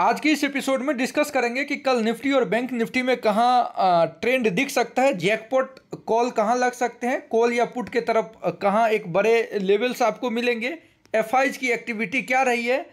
आज की इस एपिसोड में डिस्कस करेंगे कि कल निफ्टी और बैंक निफ्टी में कहाँ ट्रेंड दिख सकता है, जैकपॉट कॉल कहाँ लग सकते हैं, कॉल या पुट के तरफ कहाँ एक बड़े लेवल्स आपको मिलेंगे, एफआईज की एक्टिविटी क्या रही है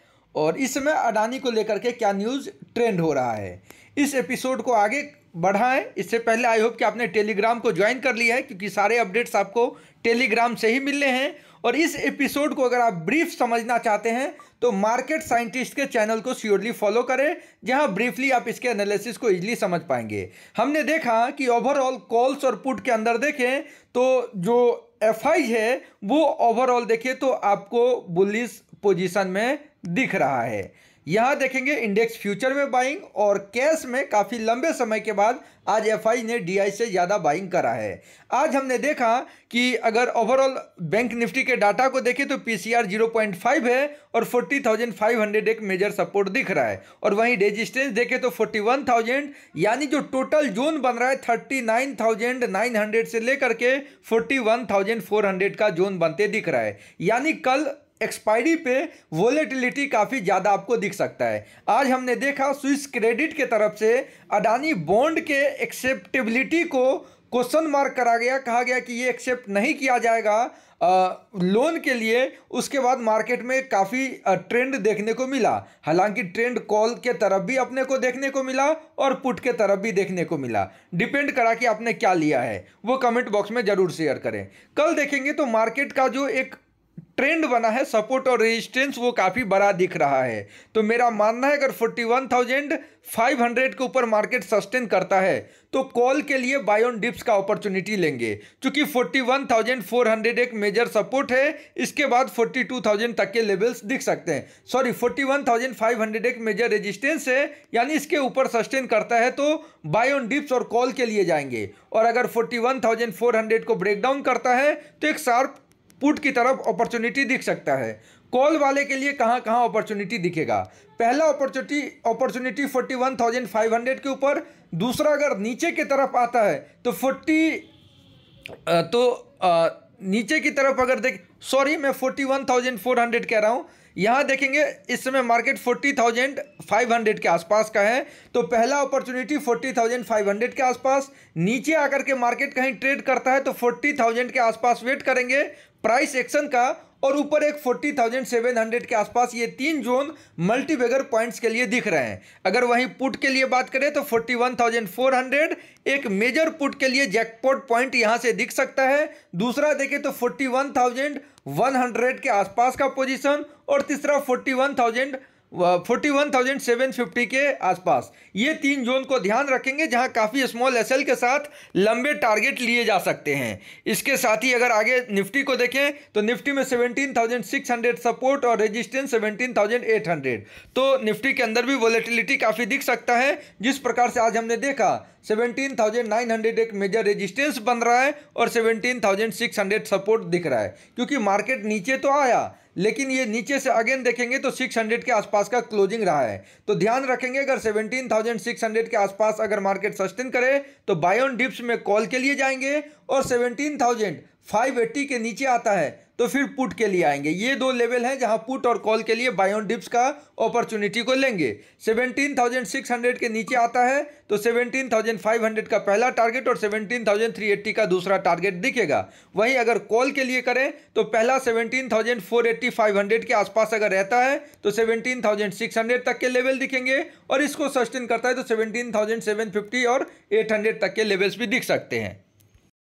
और इस समय अडानी को लेकर के क्या न्यूज़ ट्रेंड हो रहा है। इस एपिसोड को आगे बढ़ाएं। इससे पहले आई होप कि आपने टेलीग्राम को ज्वाइन कर लिया है, क्योंकि सारे अपडेट्स आपको टेलीग्राम से ही मिलने हैं। और इस एपिसोड को अगर आप ब्रीफ समझना चाहते हैं तो मार्केट साइंटिस्ट के चैनल को श्योरली फॉलो करें, जहां ब्रीफली आप इसके एनालिसिस को इजीली समझ पाएंगे। हमने देखा कि ओवरऑल कॉल्स और पुट के अंदर देखें तो जो एफआई है वो ओवरऑल देखिए तो आपको बुलिश पोजीशन में दिख रहा है। यहाँ देखेंगे इंडेक्स फ्यूचर में बाइंग और कैश में काफ़ी लंबे समय के बाद आज एफआई ने डीआई से ज़्यादा बाइंग करा है। आज हमने देखा कि अगर ओवरऑल बैंक निफ्टी के डाटा को देखें तो पीसीआर 0.5 है और 40,500 एक मेजर सपोर्ट दिख रहा है, और वहीं रेजिस्टेंस देखें तो 41,000, यानी जो टोटल जोन बन रहा है 39,900 से लेकर के 41,400 का जोन बनते दिख रहा है। यानी कल एक्सपायरी पे वोलेटिलिटी काफ़ी ज़्यादा आपको दिख सकता है। आज हमने देखा स्विस क्रेडिट के तरफ से अडानी बॉन्ड के एक्सेप्टेबिलिटी को क्वेश्चन मार्क करा गया, कहा गया कि ये एक्सेप्ट नहीं किया जाएगा लोन के लिए। उसके बाद मार्केट में काफ़ी ट्रेंड देखने को मिला, हालांकि ट्रेंड कॉल के तरफ भी अपने को देखने को मिला और पुट के तरफ भी देखने को मिला। डिपेंड करा कि आपने क्या लिया है, वो कमेंट बॉक्स में ज़रूर शेयर करें। कल देखेंगे तो मार्केट का जो एक ट्रेंड बना है सपोर्ट और रेजिस्टेंस वो काफ़ी बड़ा दिख रहा है। तो मेरा मानना है अगर 41,500 के ऊपर मार्केट सस्टेन करता है तो कॉल के लिए बाय ऑन डिप्स का अपॉर्चुनिटी लेंगे, क्योंकि 41,400 एक मेजर सपोर्ट है। इसके बाद 42,000 तक के लेवल्स दिख सकते हैं, सॉरी 41,500 एक मेजर रेजिस्टेंस है, यानी इसके ऊपर सस्टेन करता है तो बाय ऑन डिप्स और कॉल के लिए जाएंगे। और अगर 41,400 को ब्रेकडाउन करता है तो एक शार्प पुट की तरफ अपॉर्चुनिटी दिख सकता है। कॉल वाले के लिए कहाँ कहाँ अपॉर्चुनिटी दिखेगा? पहला अपॉर्चुनिटी 41,500 के ऊपर, दूसरा अगर नीचे की तरफ आता है तो नीचे की तरफ अगर देख, सॉरी मैं 41,400 कह रहा हूँ, यहाँ देखेंगे इस समय मार्केट 40,500 के आसपास का है। तो पहला अपॉर्चुनिटी 40,500 के आसपास, नीचे आकर के मार्केट कहीं ट्रेड करता है तो 40,000 के आसपास वेट करेंगे प्राइस एक्शन का, और ऊपर एक 40,700 के आसपास। ये तीन जोन मल्टीबैगर पॉइंट्स के लिए दिख रहे हैं। अगर वहीं पुट के लिए बात करें तो 41,400 एक मेजर पुट के लिए जैकपॉट पॉइंट यहाँ से दिख सकता है। दूसरा देखें तो 41,100 के आसपास का पोजीशन, और तीसरा 41,750 के आसपास। ये तीन जोन को ध्यान रखेंगे जहां काफ़ी स्मॉल एसएल के साथ लंबे टारगेट लिए जा सकते हैं। इसके साथ ही अगर आगे निफ्टी को देखें तो निफ्टी में 17,600 सपोर्ट और रेजिस्टेंस 17,800, तो निफ्टी के अंदर भी वॉलेटिलिटी काफ़ी दिख सकता है। जिस प्रकार से आज हमने देखा 17,900 एक मेजर रेजिस्टेंस बन रहा है और 17,600 सपोर्ट दिख रहा है, क्योंकि मार्केट नीचे तो आया लेकिन ये नीचे से अगेन देखेंगे तो 600 के आसपास का क्लोजिंग रहा है। तो ध्यान रखेंगे अगर 17,600 के आसपास अगर मार्केट सस्टेन करे तो बाय ऑन डिप्स में कॉल के लिए जाएंगे, और 17,580 के नीचे आता है तो फिर पुट के लिए आएंगे। ये दो लेवल हैं जहां पुट और कॉल के लिए बाय ऑन डिप्स का अपॉर्चुनिटी को लेंगे। 17,600 के नीचे आता है तो 17,500 का पहला टारगेट और 17,380 का दूसरा टारगेट दिखेगा। वहीं अगर कॉल के लिए करें तो पहला 17,480-500 के आसपास अगर रहता है तो 17,600 तक के लेवल दिखेंगे, और इसको सस्टेन करता है तो 17,750 और 800 तक के लेवल्स भी दिख सकते हैं।